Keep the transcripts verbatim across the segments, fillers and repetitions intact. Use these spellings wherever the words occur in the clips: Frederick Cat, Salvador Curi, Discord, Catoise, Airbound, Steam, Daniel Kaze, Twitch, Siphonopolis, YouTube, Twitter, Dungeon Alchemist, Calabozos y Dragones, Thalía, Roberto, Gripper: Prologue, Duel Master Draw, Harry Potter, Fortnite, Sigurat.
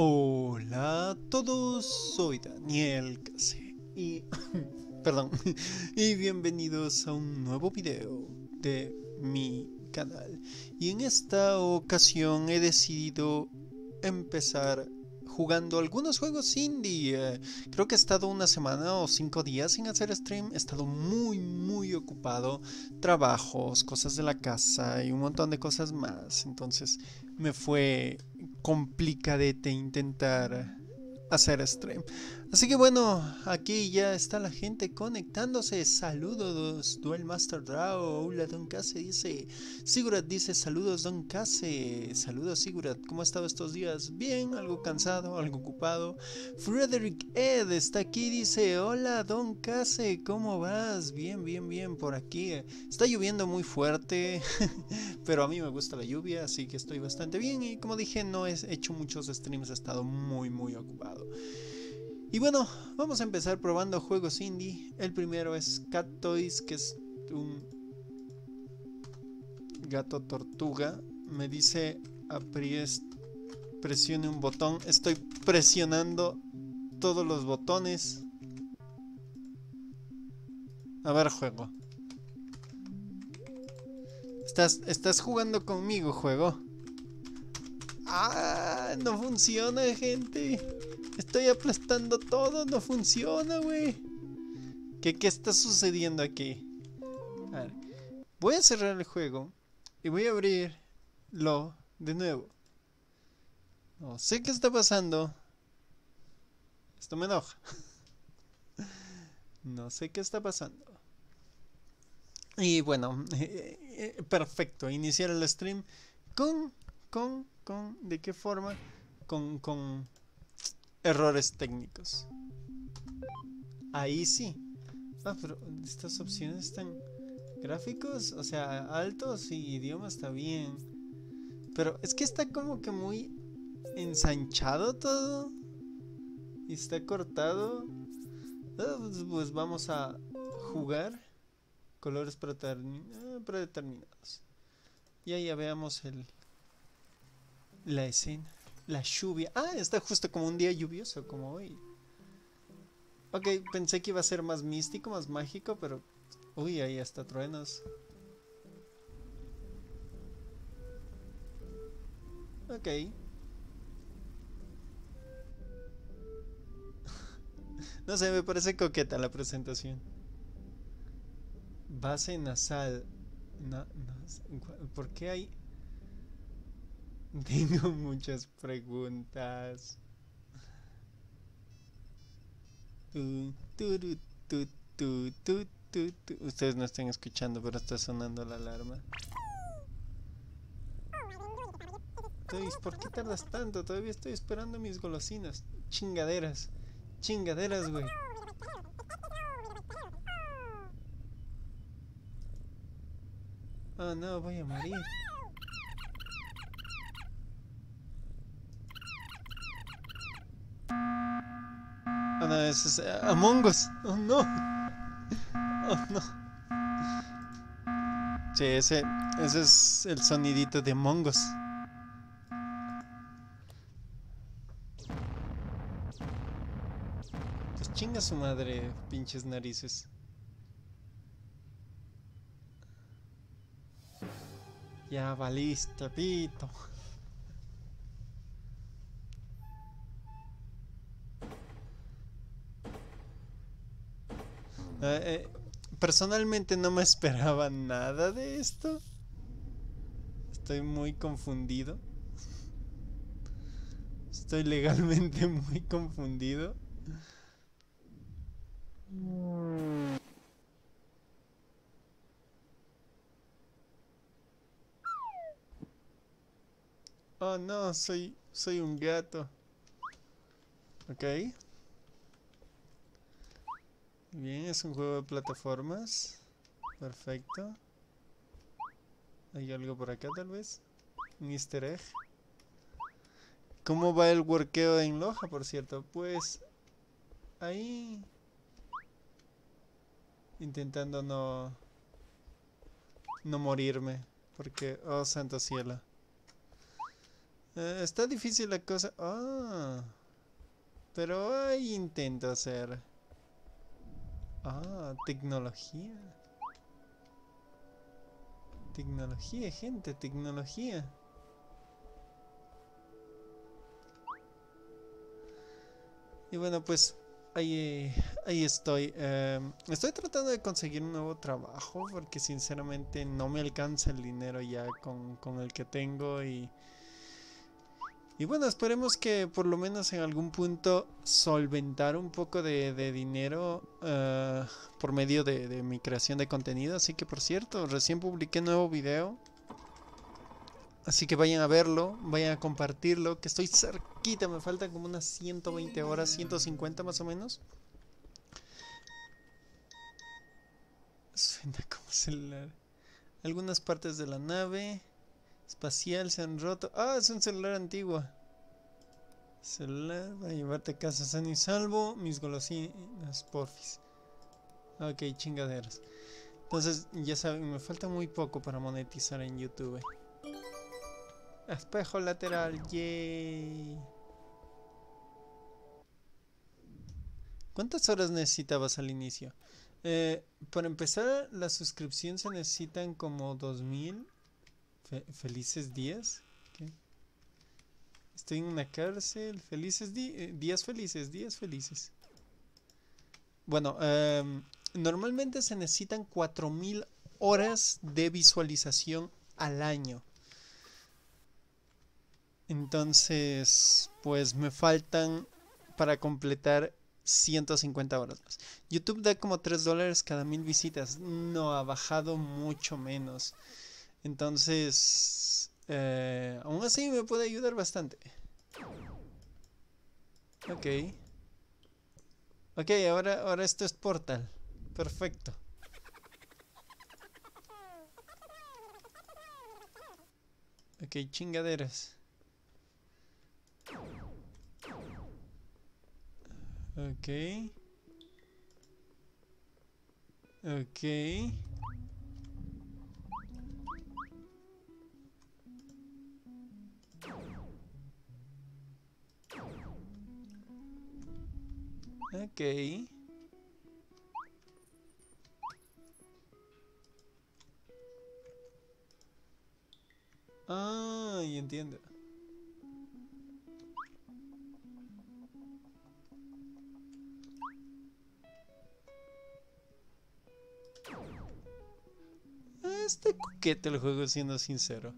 Hola a todos, soy Daniel Kaze y... perdón, y bienvenidos a un nuevo video de mi canal. Y en esta ocasión he decidido empezar jugando algunos juegos indie. Creo que he estado una semana o cinco días sin hacer stream. He estado muy muy ocupado. Trabajos, cosas de la casa y un montón de cosas más. Entonces me fue complicadete intentar hacer stream. Así que bueno, aquí ya está la gente conectándose. Saludos, Duel Master Draw. Hola, Don Kaze dice. Sigurat dice, saludos, Don Kaze. Saludos, Sigurat. ¿Cómo ha estado estos días? Bien, algo cansado, algo ocupado. Frederick Ed está aquí, dice, hola, Don Kaze, ¿cómo vas? Bien, bien, bien, por aquí. Está lloviendo muy fuerte, pero a mí me gusta la lluvia, así que estoy bastante bien. Y como dije, no he hecho muchos streams, he estado muy, muy ocupado. Y bueno, vamos a empezar probando juegos indie. El primero es Catoise, que es un gato tortuga. Me dice, apries, presione un botón. Estoy presionando todos los botones. A ver, juego. Estás, estás jugando conmigo, juego. ¡Ah! No funciona, gente. Estoy aplastando todo, no funciona, güey. ¿Qué, ¿Qué está sucediendo aquí? A ver, voy a cerrar el juego y voy a abrirlo de nuevo. No sé qué está pasando. Esto me enoja. No sé qué está pasando. Y bueno, eh, eh, perfecto. Iniciar el stream con, con, con, ¿de qué forma? Con, con... errores técnicos. Ahí sí. Ah, pero estas opciones están... gráficos, o sea, altos y idioma está bien. Pero es que está como que muy ensanchado todo. Y está cortado. Ah, pues, pues vamos a jugar. Colores predeterminados. Y ahí ya veamos el... la escena. La lluvia. Ah, está justo como un día lluvioso, como hoy. Ok, pensé que iba a ser más místico, más mágico, pero... uy, ahí hasta truenos. Ok. No sé, me parece coqueta la presentación. Base nasal. No, no, ¿por qué hay...? Tengo muchas preguntas. Tu, tu, tu, tu, tu, tu, tu. Ustedes no están escuchando, pero está sonando la alarma. ¿Por qué tardas tanto? Todavía estoy esperando mis golosinas. Chingaderas. Chingaderas, güey. Oh no, voy a morir. No, eso es uh, Among Us. Oh no. Oh no. Sí, ese, ese es el sonidito de Among Us. Pues chinga su madre, pinches narices. Ya valiste, pito. Eh, personalmente no me esperaba nada de esto. Estoy muy confundido. Estoy legalmente muy confundido. Oh no, soy, soy un gato. Ok. Bien, es un juego de plataformas. Perfecto. ¿Hay algo por acá tal vez? Un easter egg. ¿Cómo va el workeo en Loja, por cierto? Pues... ahí... intentando no... no morirme. Porque... oh, santo cielo. Eh, está difícil la cosa. Ah. Pero ahí intento hacer. Ah, tecnología. Tecnología, gente, tecnología. Y bueno, pues ahí, ahí estoy. Eh, estoy tratando de conseguir un nuevo trabajo porque sinceramente no me alcanza el dinero ya con, con el que tengo. Y, y bueno, esperemos que por lo menos en algún punto solventar un poco de, de dinero uh, por medio de, de mi creación de contenido. Así que por cierto, recién publiqué un nuevo video. Así que vayan a verlo, vayan a compartirlo, que estoy cerquita, me faltan como unas ciento veinte horas, ciento cincuenta más o menos. Suena como celular. Algunas partes de la nave espacial se han roto. Ah, es un celular antiguo. Celular para llevarte a casa sano y salvo, mis golosinas, porfis. Ok, chingaderas. Entonces, ya saben, me falta muy poco para monetizar en YouTube. Espejo lateral, yay. ¿Cuántas horas necesitabas al inicio? Eh, para empezar la suscripción se necesitan como dos mil. Fe felices días. ¿Qué? Estoy en una cárcel. Felices eh, días felices, días felices. Bueno, eh, normalmente se necesitan cuatro mil horas de visualización al año. Entonces, pues me faltan para completar ciento cincuenta horas más. YouTube da como tres dólares cada mil visitas. No, ha bajado mucho menos. Entonces, eh, aún así me puede ayudar bastante. Ok. Ok, ahora, ahora esto es Portal. Perfecto. Ok, chingaderas. Ok. Ok. Ok. Ah, ya entiendo. Este coquete el juego, siendo sincero.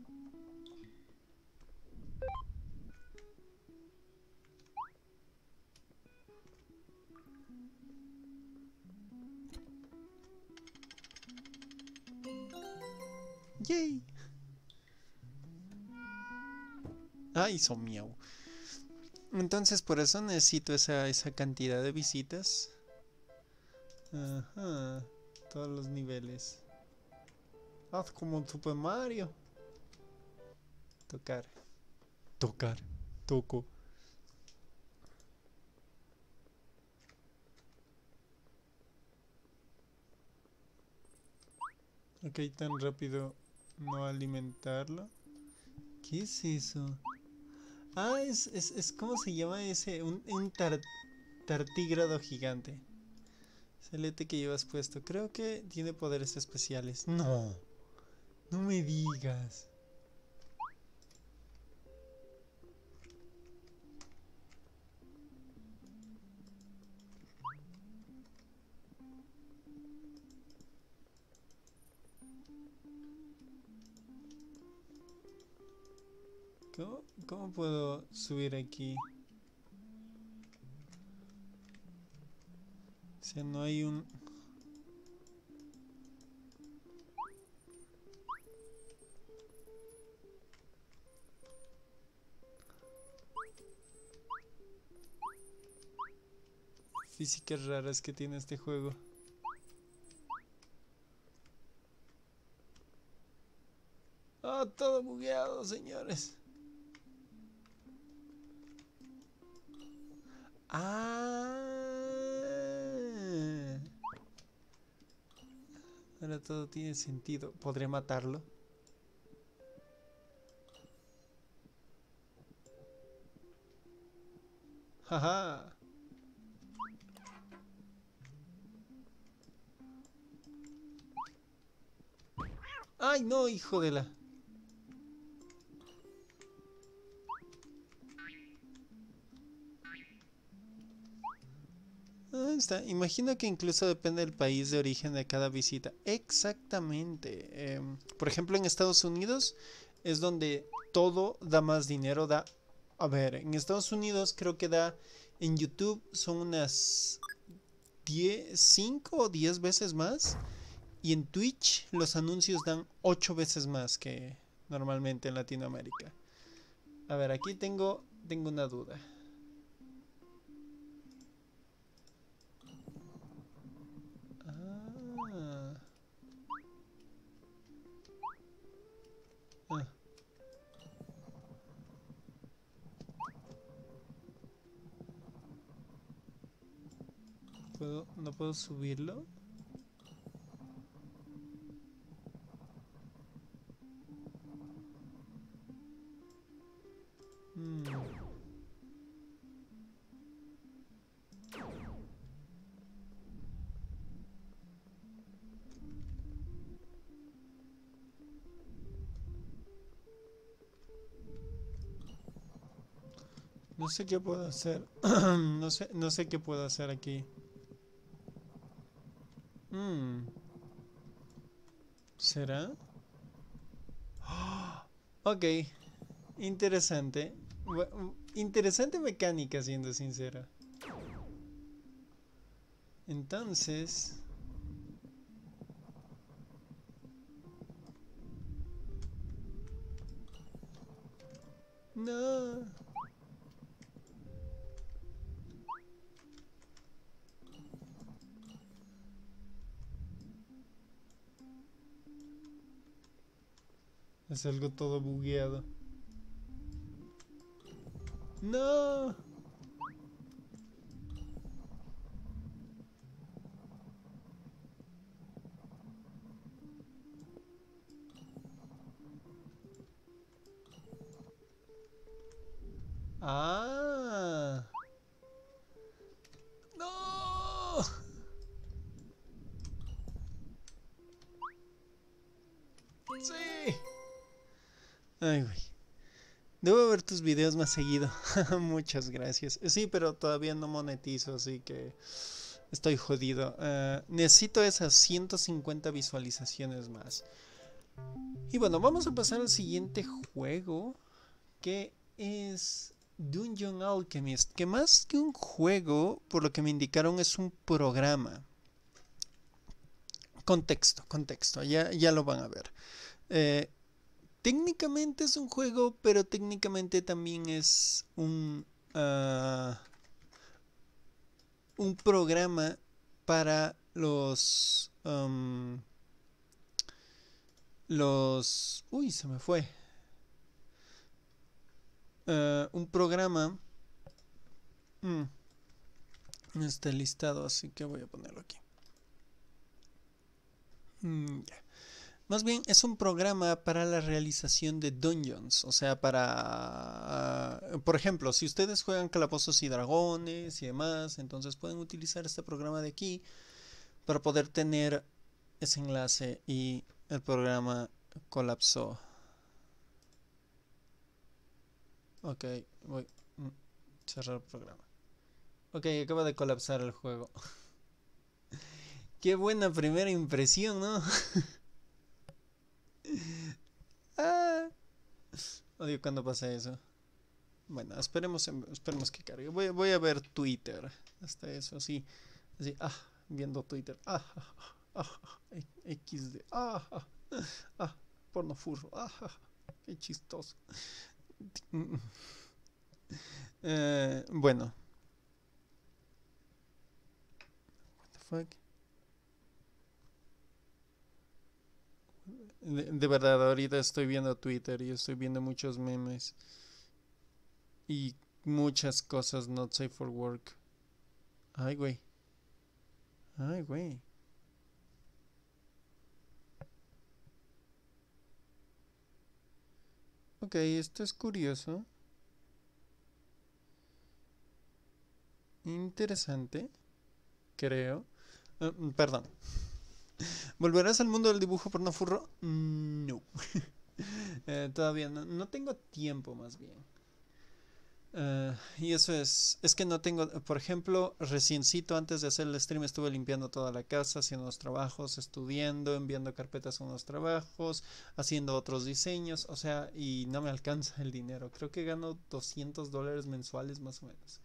Yay. Ah, hizo miau. Entonces por eso necesito esa, esa cantidad de visitas. Ajá. Todos los niveles. Haz como un Super Mario. Tocar. Tocar. Toco. Ok, tan rápido no alimentarlo. ¿Qué es eso? Ah, es, es, es ¿cómo se llama ese? Un, un tar, tartígrado gigante. Es el ete que llevas puesto. Creo que tiene poderes especiales. No. No me digas. ¿Cómo, cómo puedo subir aquí? O sea, no hay un... Físicas raras que tiene este juego. Ah, oh, todo bugueado, señores. Ah. Ahora todo tiene sentido. ¿Podré matarlo? Jaja. Ay, no, hijo de la... Ahí está. Imagino que incluso depende del país de origen de cada visita. Exactamente. Eh, por ejemplo, en Estados Unidos es donde todo da más dinero. Da... A ver, en Estados Unidos creo que da... En YouTube son unas diez, cinco o diez veces más. Y en Twitch los anuncios dan ocho veces más que normalmente en Latinoamérica. A ver, aquí tengo, tengo una duda. Ah. Ah. ¿Puedo, no puedo subirlo? Hmm. No sé qué puedo hacer. no sé, no sé qué puedo hacer aquí. Hmm. ¿Será? Oh, ok. Interesante. Bueno, interesante mecánica, siendo sincera. Entonces... No. Es algo todo bugueado. No. Ah. No. Sí. Ay, güey. Debo ver tus videos más seguido. Muchas gracias. Sí, pero todavía no monetizo, así que estoy jodido. Uh, necesito esas ciento cincuenta visualizaciones más. Y bueno, vamos a pasar al siguiente juego, que es Dungeon Alchemist, que más que un juego, por lo que me indicaron, es un programa. Contexto, contexto, ya, ya lo van a ver. Eh... Técnicamente es un juego, pero técnicamente también es un, uh, un programa para los, um, los, uy, se me fue, uh, un programa, mm, no está listado, así que voy a ponerlo aquí, mm, ya. Yeah. Más bien es un programa para la realización de dungeons, o sea, para... Uh, por ejemplo, si ustedes juegan Calabozos y Dragones y demás, entonces pueden utilizar este programa de aquí para poder tener ese enlace. Y el programa colapsó. Ok, voy a cerrar el programa. Ok, acaba de colapsar el juego. Qué buena primera impresión, ¿no? Ah, odio cuando pasa eso. Bueno, esperemos, esperemos que cargue. Voy, voy a ver Twitter. Hasta eso, así. Así, ah, viendo Twitter. Ah, ah, ah, equis de. Ah, ah, ah, porno furro. Ah, ah, qué chistoso. Eh, bueno. What the fuck? De, de verdad, ahorita estoy viendo Twitter y estoy viendo muchos memes y muchas cosas not safe for work. Ay, güey. Ay, güey. Ok, esto es curioso. interesante, creo. Uh, perdón. ¿Volverás al mundo del dibujo por no furro? No. eh, todavía no, no tengo tiempo, más bien. Uh, y eso es, es que no tengo, por ejemplo, reciencito antes de hacer el stream estuve limpiando toda la casa, haciendo los trabajos, estudiando, enviando carpetas a unos trabajos, haciendo otros diseños, o sea, y no me alcanza el dinero, creo que gano doscientos dólares mensuales más o menos.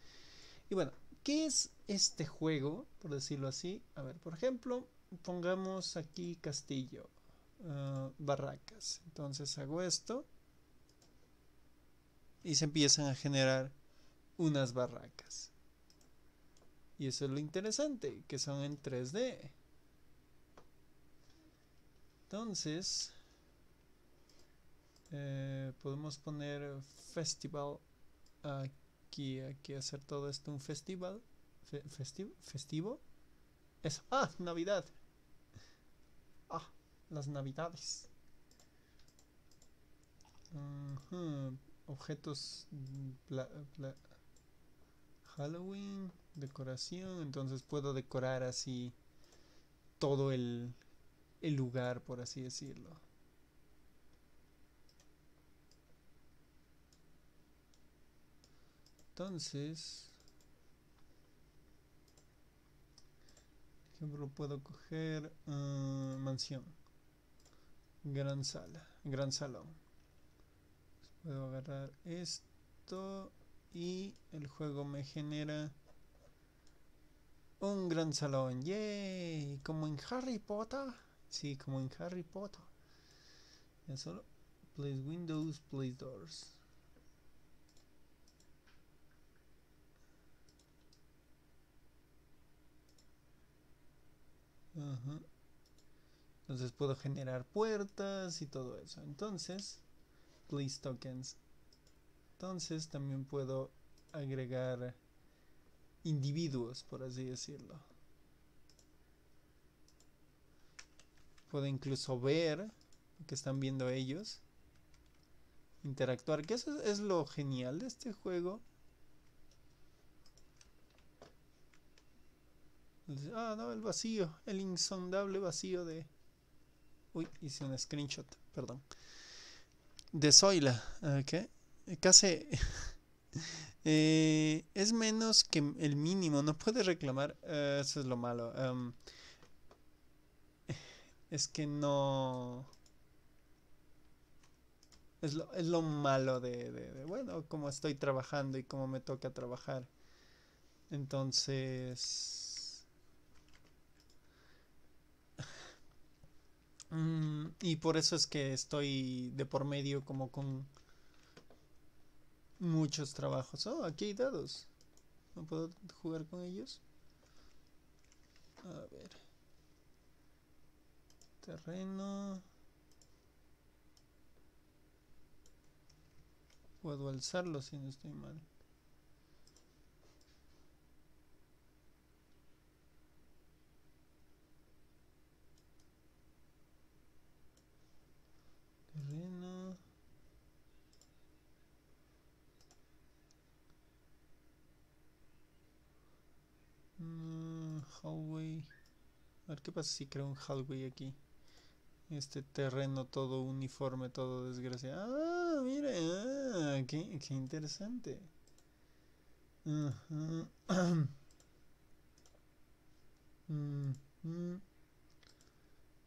Y bueno, ¿qué es este juego? Por decirlo así, a ver, por ejemplo, pongamos aquí castillo, uh, barracas, entonces hago esto. Y se empiezan a generar unas barracas. Y eso es lo interesante, que son en tres D. Entonces, eh, podemos poner festival aquí, aquí hacer todo esto un festival. Fe, festivo, ¿Festivo? Eso. ¡Ah! ¡Navidad! ¡Ah! Las navidades. Uh-huh. Objetos, bla, bla. Halloween, decoración, entonces puedo decorar así todo el, el lugar, por así decirlo. Entonces, por ejemplo, puedo coger uh, mansión, gran sala, gran salón. Puedo agarrar esto y el juego me genera un gran salón. ¡Yay! Como en Harry Potter. Sí, como en Harry Potter. Ya solo. Place windows, place doors. Ajá. Entonces puedo generar puertas y todo eso. Entonces... Place tokens. Entonces también puedo agregar individuos, por así decirlo. Puedo incluso ver lo que están viendo ellos, interactuar, que eso es lo genial de este juego. Entonces, ah, no, el vacío, el insondable vacío de... Uy, hice un screenshot, perdón. De Zoila, ok. Casi eh, es menos que el mínimo, no puede reclamar. Uh, eso es lo malo. Um, es que no. Es lo, es lo malo de, de, de. Bueno, como estoy trabajando y como me toca trabajar. Entonces. Mm, y por eso es que estoy de por medio como con muchos trabajos. Oh, aquí hay dados. ¿No puedo jugar con ellos? A ver. Terreno. Puedo alzarlo si no estoy mal. Terreno. Mm, hallway. A ver qué pasa si creo un hallway aquí. Este terreno todo uniforme, todo desgraciado. Ah, mira, ah, qué, qué interesante. Uh-huh. mm-hmm.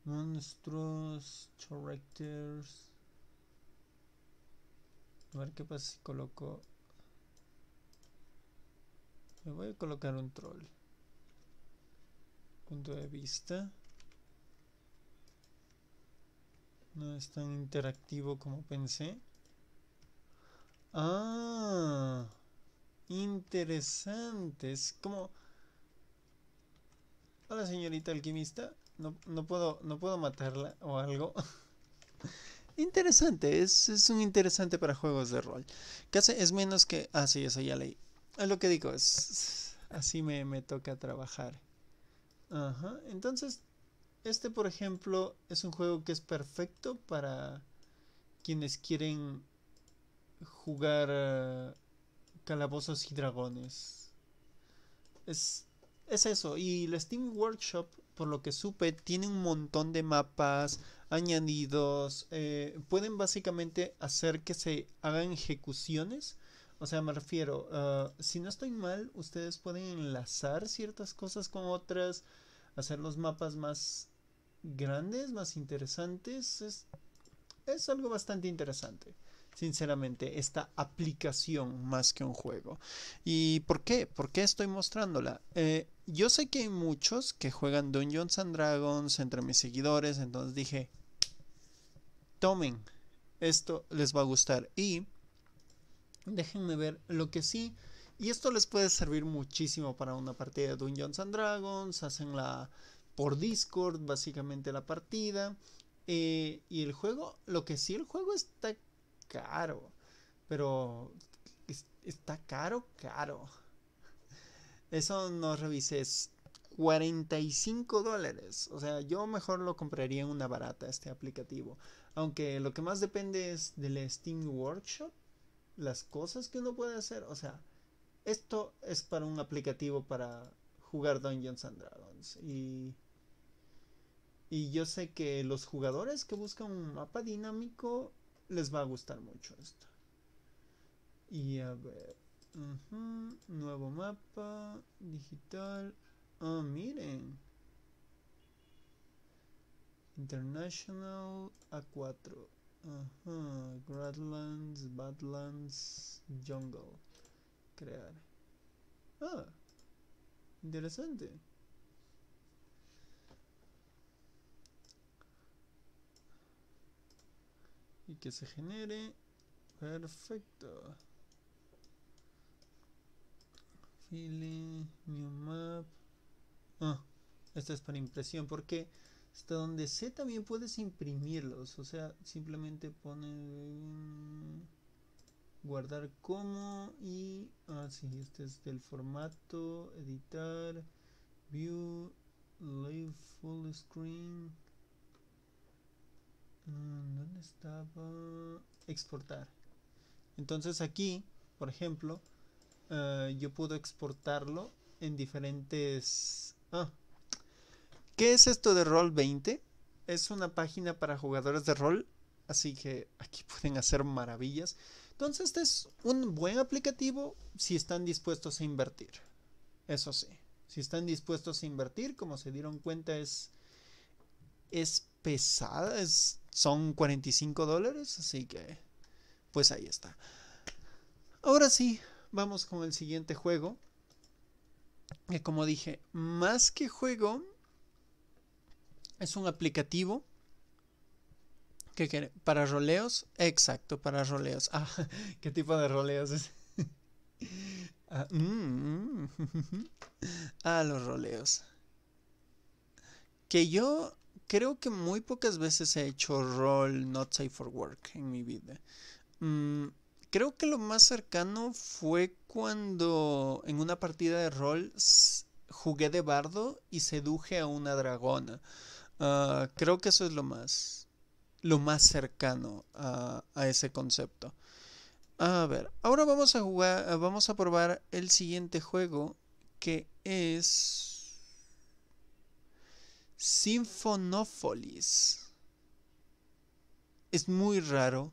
Monstruos, characters. A ver qué pasa si coloco. Me voy a colocar un troll. Punto de vista. No es tan interactivo como pensé. Ah, interesante. Es como. Hola, señorita alquimista. No, no puedo, no puedo matarla o algo. Interesante, es, es un interesante para juegos de rol. Casi es menos que... Ah, sí, eso ya leí. Es lo que digo, es, así me, me toca trabajar. Ajá, entonces, este por ejemplo es un juego que es perfecto para quienes quieren jugar uh, Calabozos y Dragones. Es, es eso. Y la Steam Workshop, por lo que supe, tiene un montón de mapas añadidos. Eh, pueden básicamente hacer que se hagan ejecuciones. O sea, me refiero, uh, si no estoy mal, ustedes pueden enlazar ciertas cosas con otras, hacer los mapas más grandes, más interesantes. Es, es algo bastante interesante, sinceramente, esta aplicación más que un juego. ¿Y por qué? ¿Por qué estoy mostrándola? Eh, yo sé que hay muchos que juegan Dungeons and Dragons entre mis seguidores, entonces dije, tomen, esto les va a gustar. Y déjenme ver lo que sí, y esto les puede servir muchísimo para una partida de Dungeons and Dragons. Hacen la por Discord básicamente la partida, eh, y el juego, lo que sí, el juego está caro, pero es, está caro, caro, eso no revisé, es cuarenta y cinco dólares, o sea, yo mejor lo compraría en una barata este aplicativo, aunque lo que más depende es del Steam Workshop, las cosas que uno puede hacer. O sea, esto es para un aplicativo para jugar Dungeons and Dragons, y, y yo sé que los jugadores que buscan un mapa dinámico les va a gustar mucho esto. Y a ver, uh-huh, nuevo mapa digital, ah, oh, miren, International A cuatro. Ajá, Gradlands, Badlands, Jungle. Crear. Ah, interesante. Y que se genere. Perfecto. Feeling, new map. Ah, esta es para impresión porque hasta donde sé también puedes imprimirlos, o sea, simplemente pones guardar como y ah sí, este es del formato, editar, view, live full screen, ¿dónde estaba? Exportar. Entonces aquí, por ejemplo, uh, yo puedo exportarlo en diferentes... ah, ¿qué es esto de Roll veinte? Es una página para jugadores de rol, así que aquí pueden hacer maravillas. Entonces este es un buen aplicativo si están dispuestos a invertir. Eso sí, si están dispuestos a invertir, como se dieron cuenta, es, es pesada, es, son cuarenta y cinco dólares, así que pues ahí está. Ahora sí, vamos con el siguiente juego, que como dije, más que juego... es un aplicativo que para roleos, exacto, para roleos. Ah, ¿qué tipo de roleos es? Ah, mm, mm. Ah, los roleos. Que yo creo que muy pocas veces he hecho roll not safe for work en mi vida. Mm, creo que lo más cercano fue cuando en una partida de rol jugué de bardo y seduje a una dragona. Uh, creo que eso es lo más lo más cercano a, a ese concepto. A ver, ahora vamos a jugar, vamos a probar el siguiente juego, que es Siphonopolis. Es muy raro,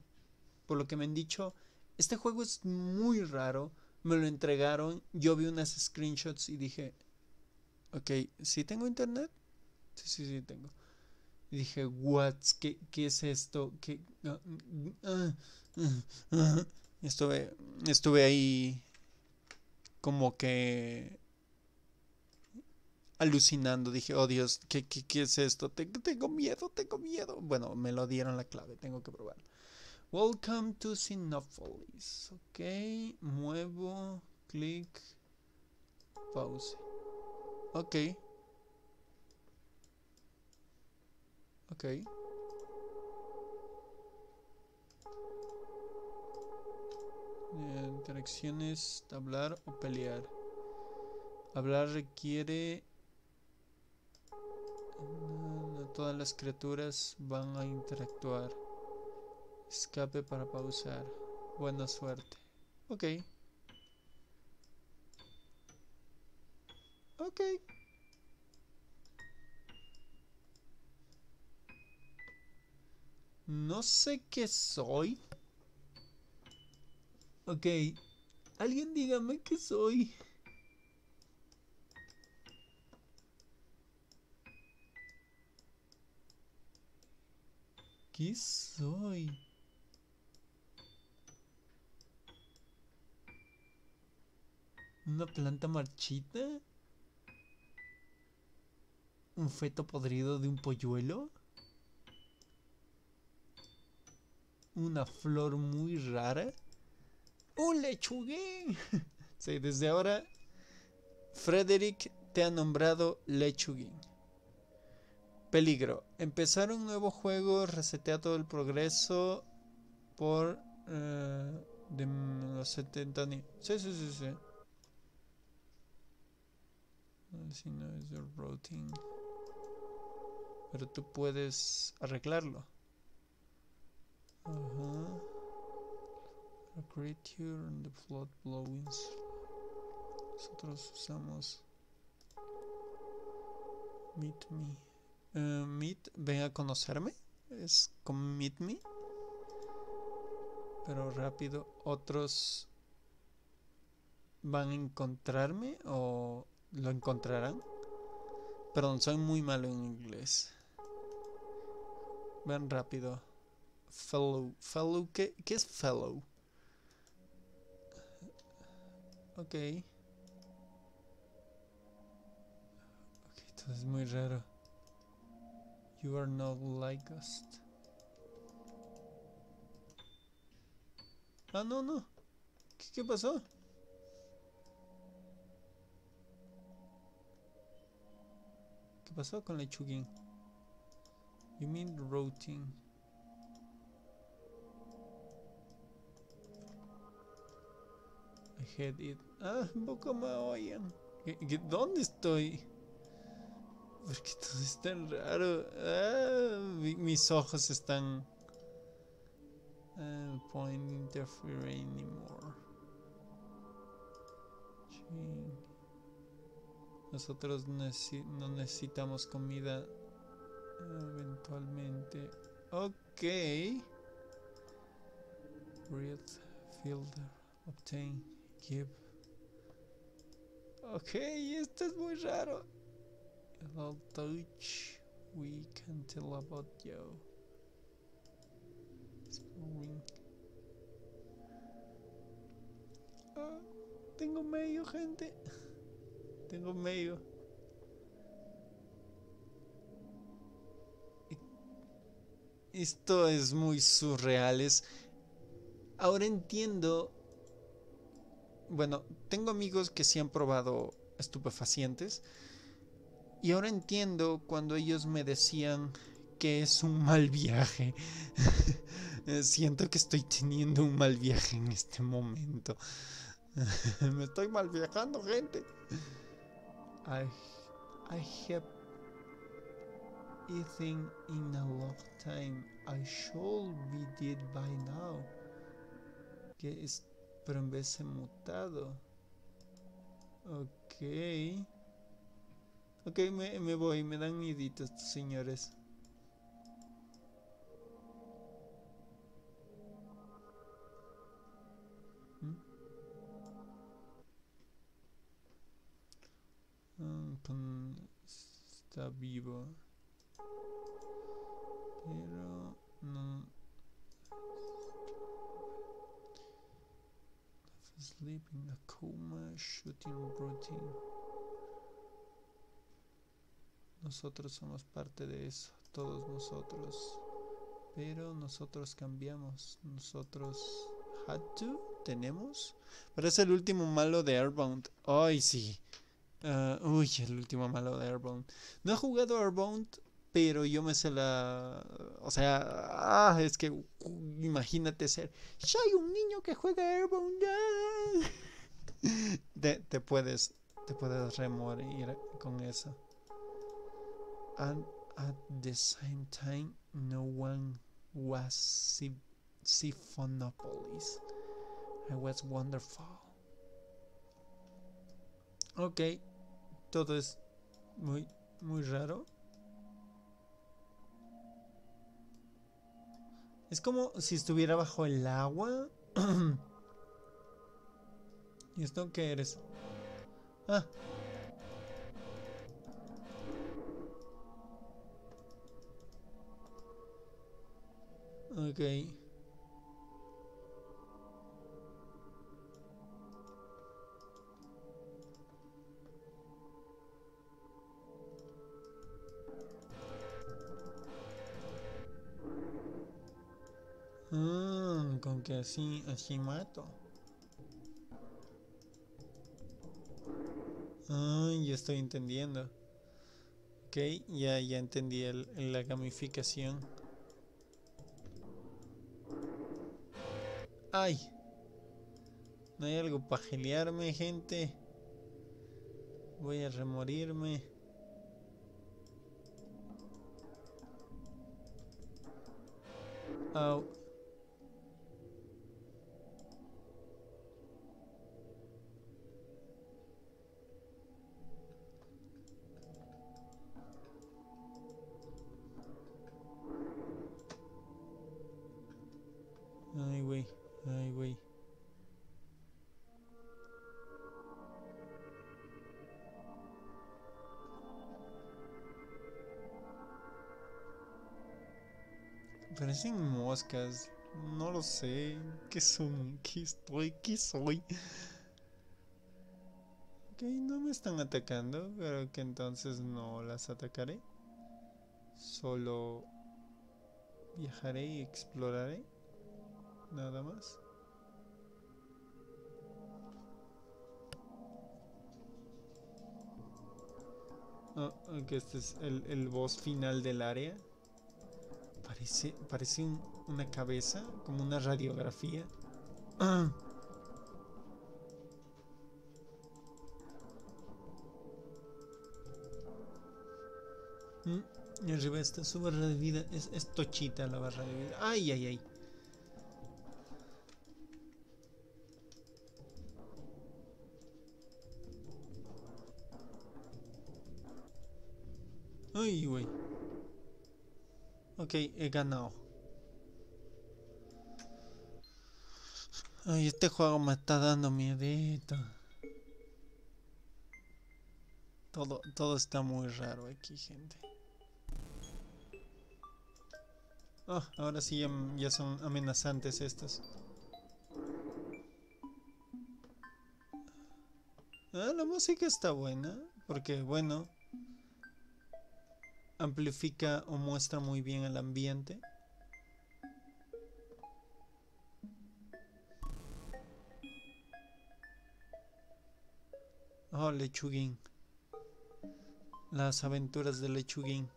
por lo que me han dicho, este juego es muy raro, me lo entregaron, yo vi unas screenshots y dije, ok, ¿sí tengo internet? Sí, sí, sí, tengo. Y dije, what, ¿qué, qué es esto? ¿Qué? Uh, uh, uh, uh. Estuve, estuve ahí como que alucinando. Dije, oh Dios, ¿qué, qué, qué es esto? Tengo miedo, tengo miedo. Bueno, me lo dieron la clave, tengo que probar. Welcome to Siphonopolis. Ok, muevo, clic, pause. Ok. Ok. Interacciones, hablar o pelear. Hablar requiere... no todas las criaturas van a interactuar. Escape para pausar. Buena suerte. Ok. Ok. No sé qué soy. Ok. Alguien dígame qué soy. ¿Qué soy? ¿Una planta marchita? ¿Un feto podrido de un polluelo? ¿Una flor muy rara? ¡Un lechuguín! Sí, desde ahora Frederick te ha nombrado lechuguín. Peligro. Empezar un nuevo juego resetea todo el progreso por uh, de los setenta ni... Sí, sí, sí, sí. Si no es el routing. Pero tú puedes arreglarlo. Uh-huh. A creature and the flood blowings. Nosotros usamos Meet Me. Uh, meet, ven a conocerme. Es con Meet Me. Pero rápido, otros van a encontrarme o lo encontrarán. Perdón, soy muy malo en inglés. Ven rápido. Fellow, fellow, ¿qué, qué es fellow? Ok. Ok, esto es muy raro. You are not like us. Ah, no, no. ¿Qué, qué pasó? ¿Qué pasó con lechuguín? You mean routing. I hate it. Ah, un poco me oyen. ¿Dónde estoy? Porque todo es tan raro. Ah, mi, mis ojos están. Uh, point interfere anymore. Ching. Nosotros neci no necesitamos comida. Uh, eventualmente. Ok. Breathe, filter, obtain, give. Ok, esto es muy raro. Hello, touch. We can tell about you. Exploring. Ah, tengo medio, gente. Tengo medio. Esto es muy surreal. Es... Ahora entiendo. Bueno, tengo amigos que sí han probado estupefacientes. Y ahora entiendo cuando ellos me decían que es un mal viaje. Siento que estoy teniendo un mal viaje en este momento. Me estoy mal viajando, gente. I, I have eaten in a long time. I should be dead by now. Que es, pero en vez de mutado. Ok. Ok, me, me voy, me dan mieditos estos señores. ¿Mm? Está vivo. Pero no. Sleep in a coma, shooting protein. Nosotros somos parte de eso, todos nosotros. Pero nosotros cambiamos. Nosotros... ¿Had to? ¿Tenemos? Parece el último malo de Airbound. ¡Ay, sí! Uh, uy, el último malo de Airbound. No he jugado Airbound, pero yo me sé la... O sea... Ah, es que... Uh, imagínate ser... ¡Soy un niño que juega Airbound! te, te puedes... Te puedes remorir con eso. And at the same time, no one was Siphonopolis. It was wonderful. Ok, todo es muy, muy raro. Es como si estuviera bajo el agua. ¿Y esto qué eres? Ah. Ok. Ah, con que así, así mato. Ah, ya estoy entendiendo. Ok, ya, ya entendí el, la gamificación. ¡Ay! No hay algo para gelearme, gente. Voy a remorirme. Au. Ay, güey, ay, güey. Parecen moscas, no lo sé. ¿Qué son? ¿Qué estoy? ¿Qué soy? Ok, no me están atacando, pero que entonces no las atacaré. Solo viajaré y exploraré. Nada más. Ah, oh, ok, este es el, el boss final del área. Parece, parece un, una cabeza, como una radiografía. Ah. Mm, y arriba está su barra de vida. Es, es tochita la barra de vida. Ay, ay, ay. Ay, güey. Ok, he ganado. Ay, este juego me está dando miedito. Todo, todo está muy raro aquí, gente. Oh, ahora sí ya, ya son amenazantes estos. Ah, la música está buena. Porque, bueno... amplifica o muestra muy bien el ambiente. Oh, Lechuguín. Las aventuras de Lechuguín.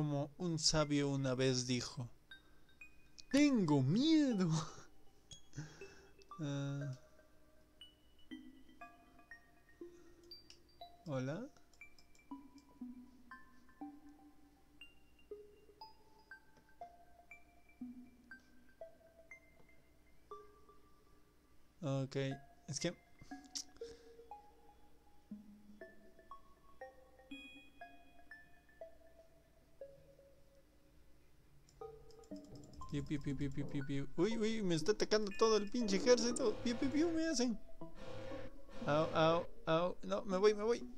Como un sabio una vez dijo, tengo miedo. uh, Hola. Ok, es que... Piu, piu, piu, piu, piu, piu. Uy, uy, me está atacando todo el pinche ejército. Piu, piu, piu, me hacen. Au, au, au. No, me voy, me voy.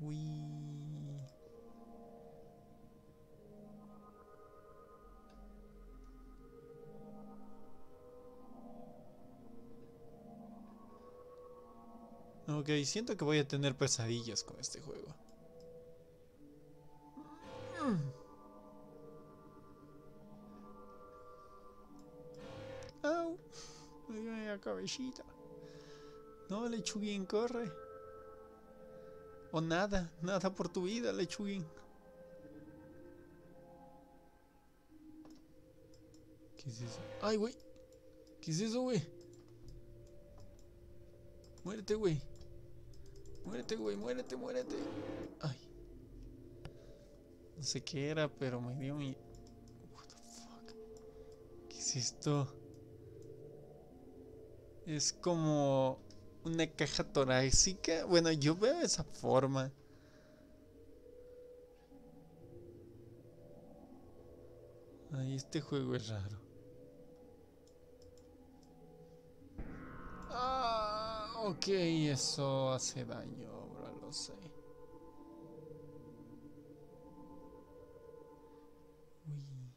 Uy. Ok, siento que voy a tener pesadillas con este juego. ¡Au! Me dio la cabecita. No, Lechuguín, corre. O nada, nada por tu vida, Lechuguín. ¿Qué es eso? ¡Ay, güey! ¿Qué es eso, güey? Muérete, güey. Muérete, güey, muérete, muérete. Ay. No sé qué era, pero me dio mi... What the fuck. ¿Qué es esto? Es como una caja torácica. Bueno, yo veo esa forma. Ay, este juego es raro. Ah, ok, eso hace daño, ahora lo sé. Uy.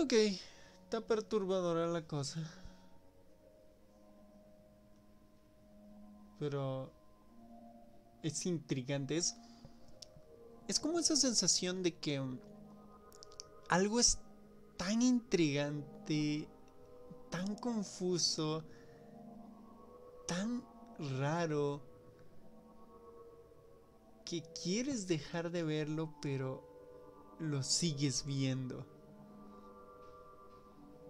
Ok, está perturbadora la cosa. Pero es intrigante. Es, es como esa sensación de que algo es tan intrigante, tan confuso, tan raro, que quieres dejar de verlo, pero lo sigues viendo.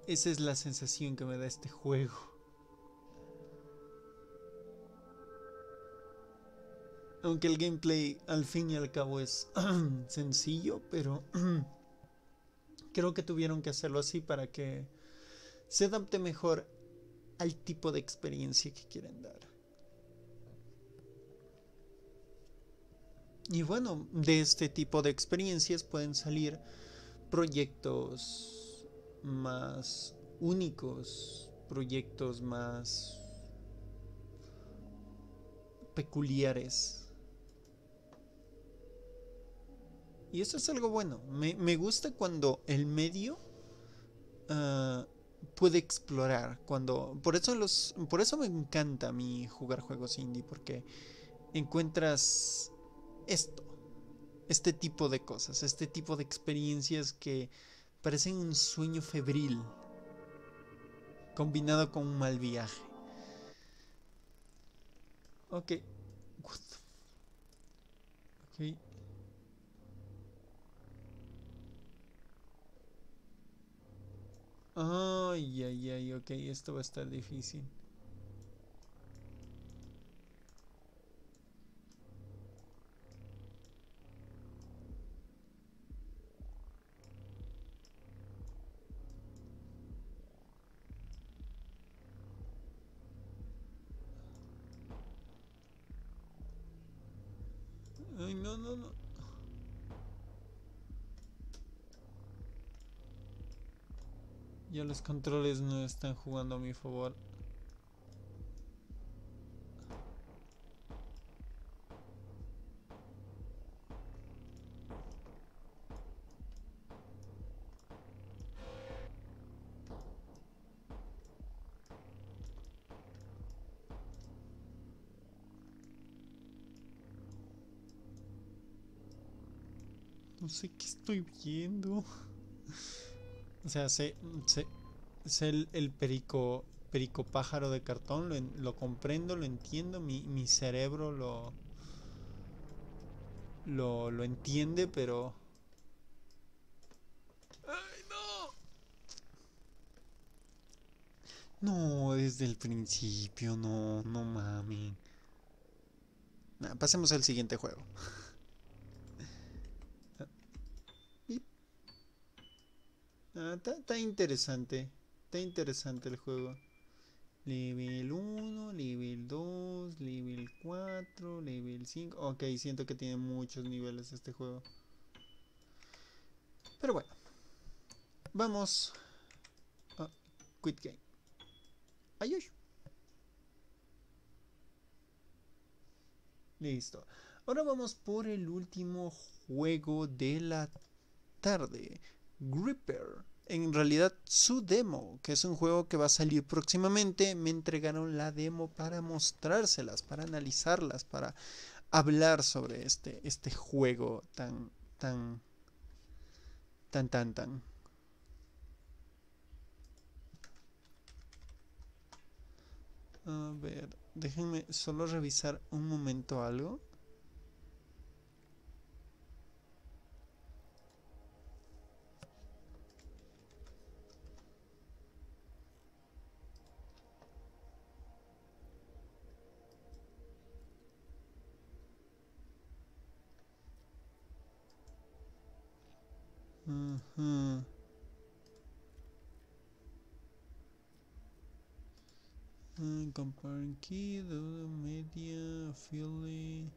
Esa es la sensación que me da este juego. Aunque el gameplay al fin y al cabo es sencillo, pero creo que tuvieron que hacerlo así para que se adapte mejor al tipo de experiencia que quieren dar. Y bueno, de este tipo de experiencias pueden salir proyectos más únicos, proyectos más peculiares. Y eso es algo bueno. Me, me gusta cuando el medio uh, puede explorar. Cuando, por eso los, por eso me encanta a mí jugar juegos indie, porque encuentras esto, este tipo de cosas, este tipo de experiencias que parecen un sueño febril combinado con un mal viaje. Ok. Ok. Ay, ay, ay, ok. Esto va a estar difícil. No, no, no. Ya los controles no están jugando a mi favor. No sé qué estoy viendo. O sea, sé, sé, sé el, el perico perico pájaro de cartón, lo, lo comprendo, lo entiendo, mi, mi cerebro lo, lo lo entiende, pero... ¡Ay, no! No, desde el principio, no, no mami. Nah, pasemos al siguiente juego. Ah, está, está interesante. Está interesante el juego. Level uno, level dos, level cuatro, level cinco. Ok, siento que tiene muchos niveles este juego. Pero bueno. Vamos. Ah, quit game. Ayush. Listo. Ahora vamos por el último juego de la tarde, Gripper. En realidad su demo, que es un juego que va a salir próximamente. Me entregaron la demo para mostrárselas, para analizarlas, para hablar sobre este, este juego tan, tan, tan, tan, tan. A ver, déjenme solo revisar un momento algo. Uh-huh. Uh, Comparing Key, Duda Media, Philly.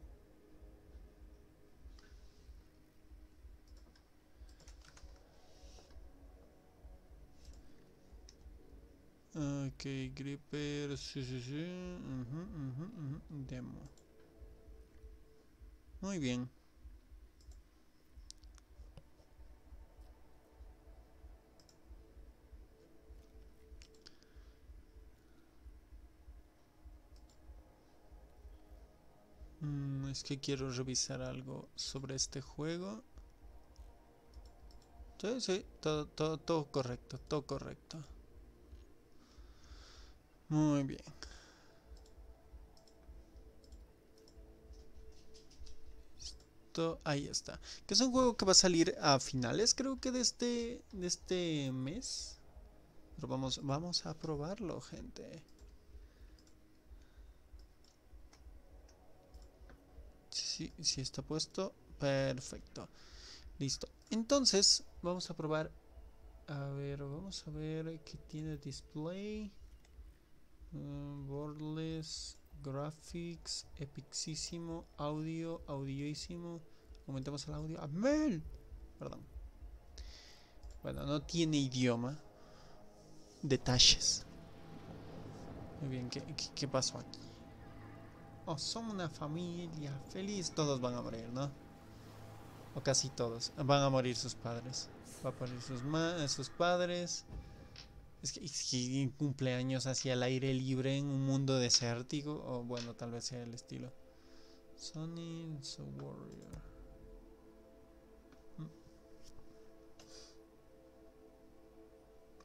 Ok, Gripper, sí, sí, sí. Uh-huh, uh-huh, uh-huh. Demo. Muy bien. Es que quiero revisar algo sobre este juego. Sí, sí, todo, todo, todo correcto, todo correcto. Muy bien. Esto, ahí está. Que es un juego que va a salir a finales, creo que de este, de este mes. Pero vamos, vamos a probarlo, gente. Si sí, sí está puesto, perfecto, listo. Entonces vamos a probar, a ver, vamos a ver qué tiene display, uh, borderless, graphics, epicísimo, audio, audioísimo, aumentamos el audio, ¡Amel! Perdón, bueno, no tiene idioma, detalles, muy bien. ¿Qué, qué, qué pasó aquí? Oh, son una familia feliz. Todos van a morir, ¿no? O casi todos. Van a morir sus padres. Van a morir sus, ma sus padres. Es que, es que un cumpleaños hacia el aire libre en un mundo desértico. O bueno, tal vez sea el estilo. Sonic Warrior. Hmm.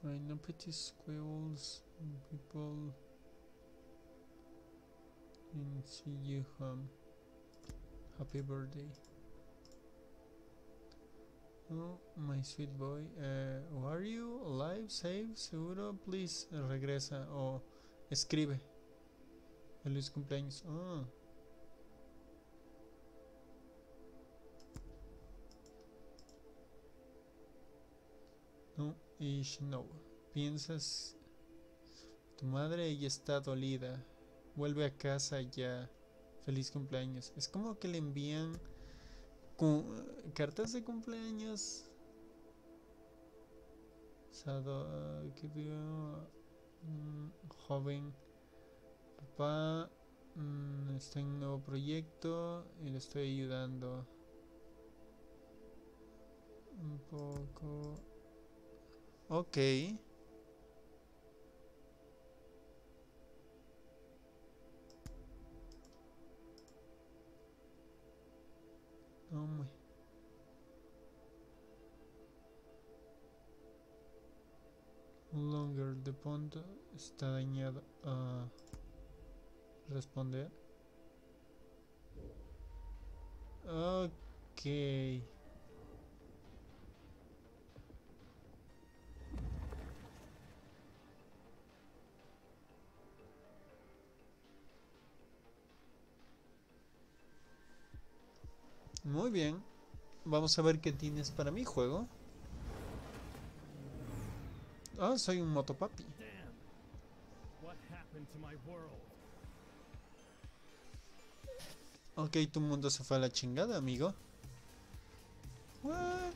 I know pretty squirrels. People. And see you home. Happy birthday. Oh, my sweet boy. Uh, who are you? Alive? Safe? Seguro? Please. Regresa. O oh, escribe. Feliz cumpleaños. Oh. No, ich no. Piensas. Tu madre ya está dolida. Vuelve a casa ya. Feliz cumpleaños. Es como que le envían cu cartas de cumpleaños. Sado, ¿qué digo? Mm, joven. Papá mm, está en un nuevo proyecto y le estoy ayudando. Un poco. Ok. Oh, my. Longer de punto está dañado a uh, responder. Ok. Muy bien, vamos a ver qué tienes para mi juego. Ah, oh, soy un motopapi. Ok, tu mundo se fue a la chingada, amigo. What?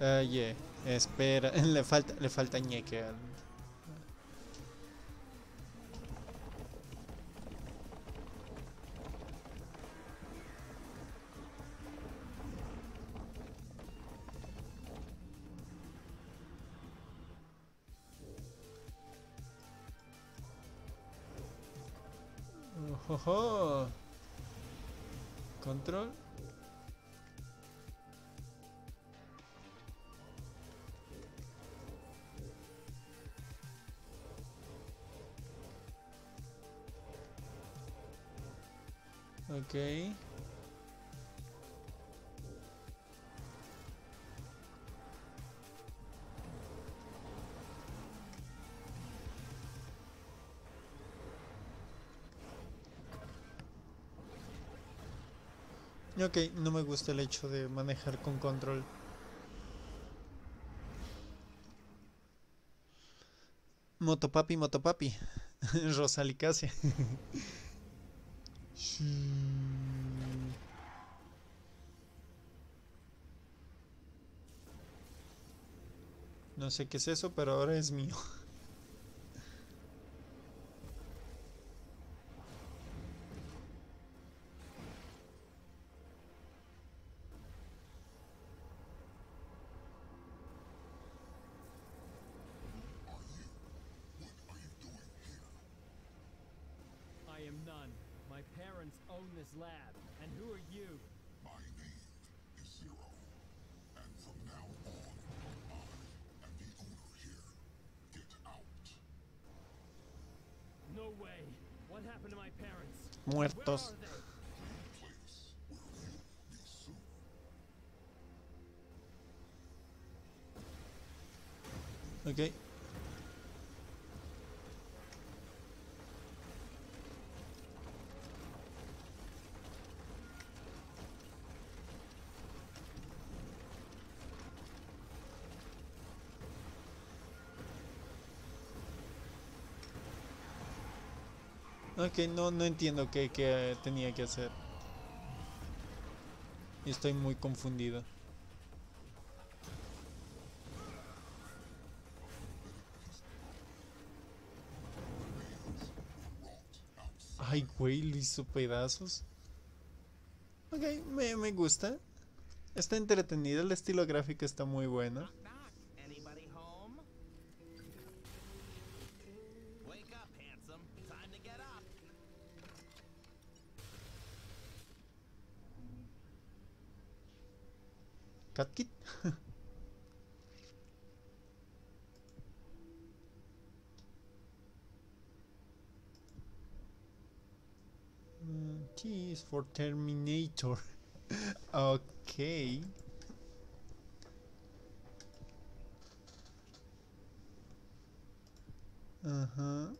Oye, espera, le falta, le falta ñeque al... ¡Ojo! Control. Ok. Ok, no me gusta el hecho de manejar con control. Motopapi, motopapi. Rosalie Case. No sé qué es eso, pero ahora es mío. Muertos. Ok. Ok, no, no entiendo qué, qué tenía que hacer. Estoy muy confundido. Ay, güey, le hizo pedazos. Ok, me, me gusta. Está entretenido, el estilo gráfico está muy bueno. Catkit. T is for Terminator. Okay. Ajá.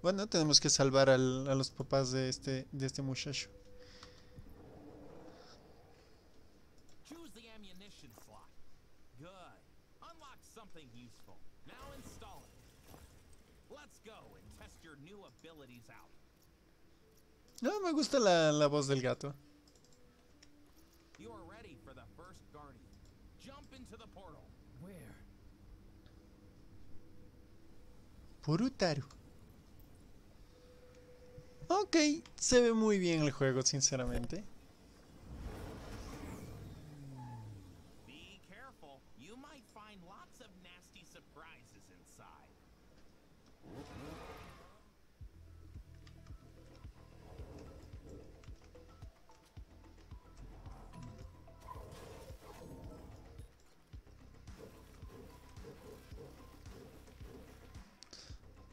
Bueno, tenemos que salvar al, a los papás de este de este muchacho. No, me gusta la, la voz del gato. Purutaru. Ok, se ve muy bien el juego, sinceramente.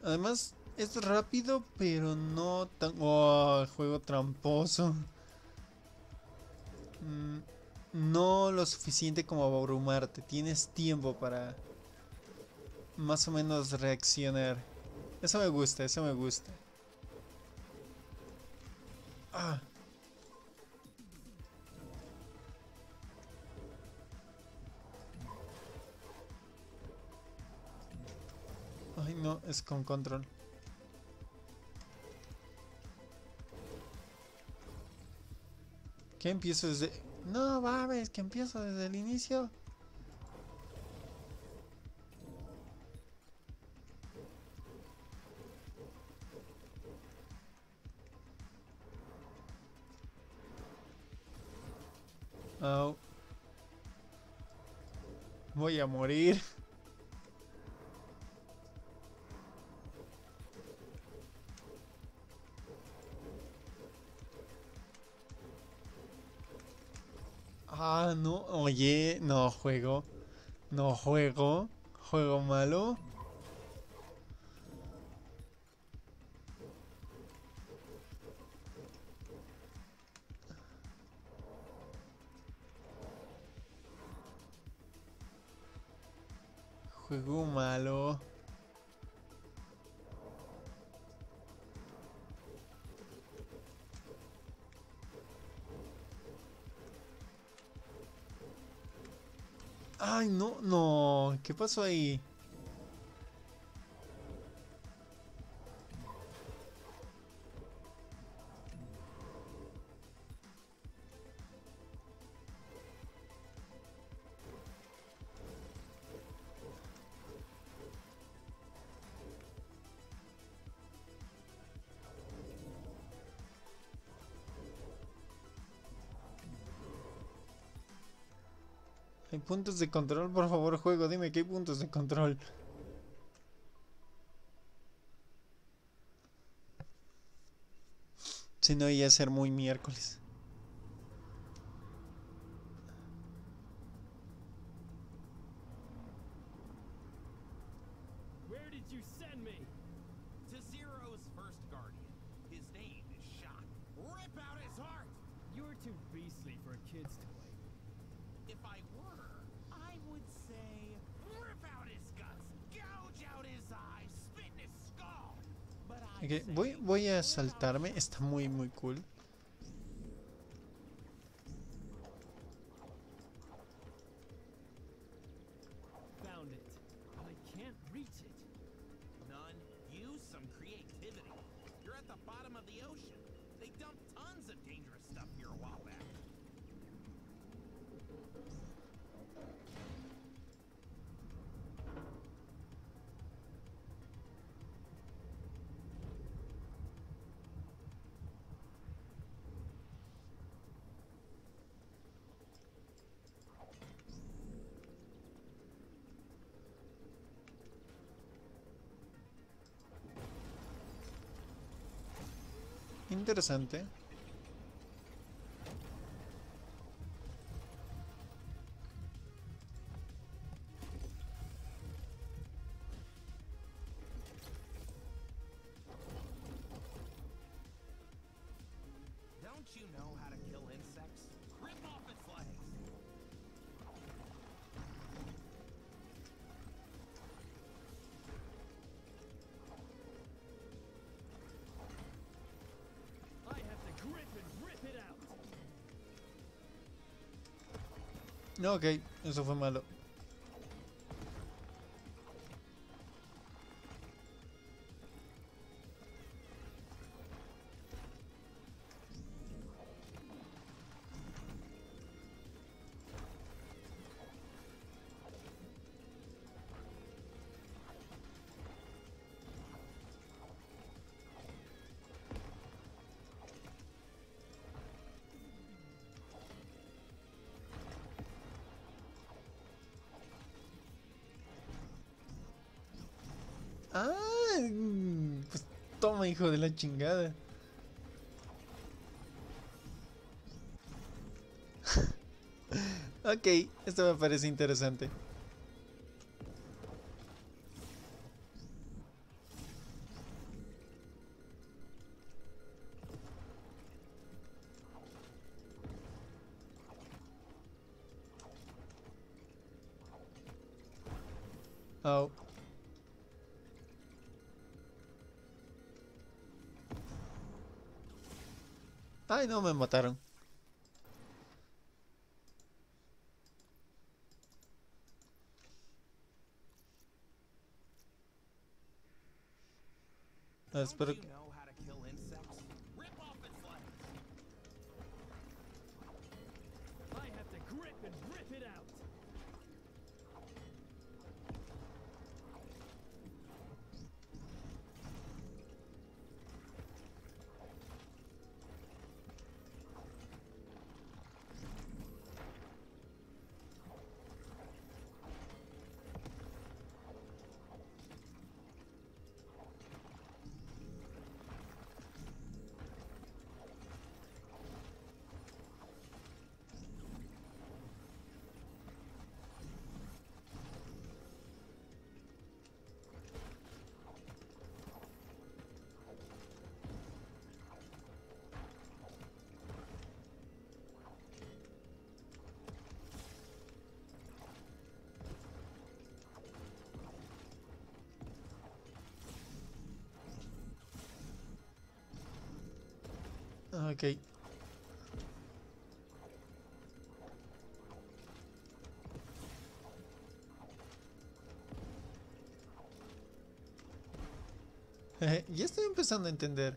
Además, es rápido, pero no tan... ¡Oh! Juego tramposo. Mm, no lo suficiente como abrumarte. Tienes tiempo para... más o menos reaccionar. Eso me gusta, eso me gusta. Ah. Ay, no, es con control. ¿Qué empiezo desde...? No, mames, que empiezo desde el inicio. Oh. Voy a morir. Ah, no, oye, no juego. No juego. Juego malo. Juego malo. Ay, no, no. ¿Qué pasó ahí? Hay puntos de control, por favor, juego. Dime que hay puntos de control. Si no, iba a ser muy miércoles. Okay, voy, voy a saltarme, está muy muy cool. Interesante. No, ok, eso fue malo. Toma, hijo de la chingada. Ok, esto me parece interesante. Oh. Ay, no, me mataron. No, espero que... Ok. Ya estoy empezando a entender.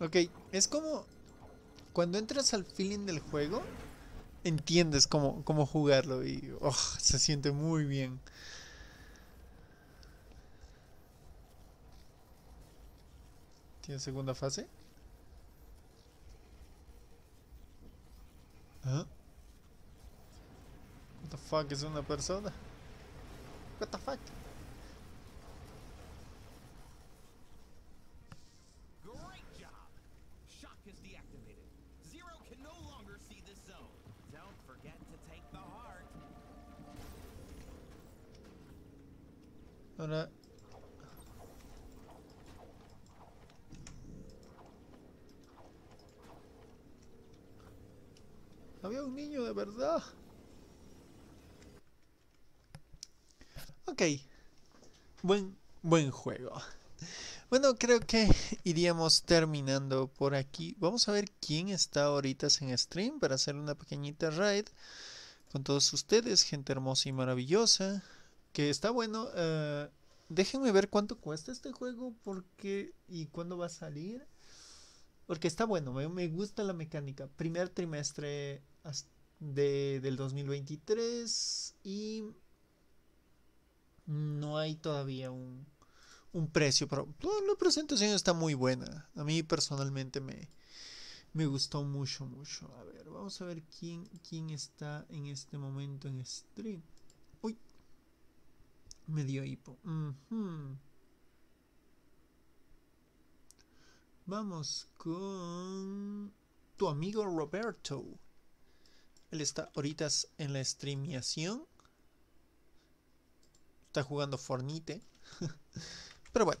Ok, es como cuando entras al feeling del juego, entiendes cómo, cómo jugarlo y oh, se siente muy bien. ¿Tiene segunda fase? ¿Ah? What the fuck es una persona? What the fuck? Ahora... había un niño de verdad. Ok. Buen, buen juego. Bueno, creo que iríamos terminando por aquí. Vamos a ver quién está ahorita en stream para hacer una pequeñita raid con todos ustedes, gente hermosa y maravillosa. Que está bueno. Uh, déjenme ver cuánto cuesta este juego porque y cuándo va a salir. Porque está bueno, me, me gusta la mecánica. Primer trimestre de, del dos mil veintitrés y no hay todavía un, un precio. Pero la presentación está muy buena. A mí personalmente me, me gustó mucho, mucho. A ver, vamos a ver quién, quién está en este momento en stream. Uy. Me dio hipo. Uh-huh. Vamos con tu amigo Roberto. Él está ahorita en la streameación. Está jugando Fortnite. Pero bueno.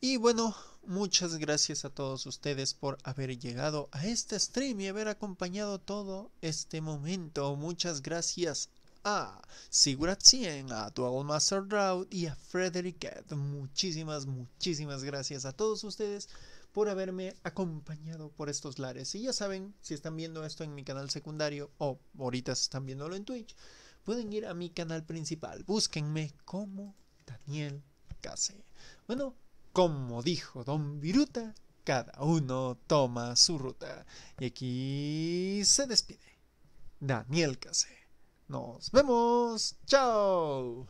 Y bueno, muchas gracias a todos ustedes por haber llegado a este stream y haber acompañado todo este momento. Muchas gracias a Sigurat cien, a Duel Master Draw y a Frederick Cat. Muchísimas, muchísimas gracias a todos ustedes por haberme acompañado por estos lares. Y ya saben, si están viendo esto en mi canal secundario o ahorita están viéndolo en Twitch, pueden ir a mi canal principal. Búsquenme como Daniel Kaze. Bueno, como dijo Don Viruta, cada uno toma su ruta. Y aquí se despide Daniel Kaze. Nos vemos. Chao.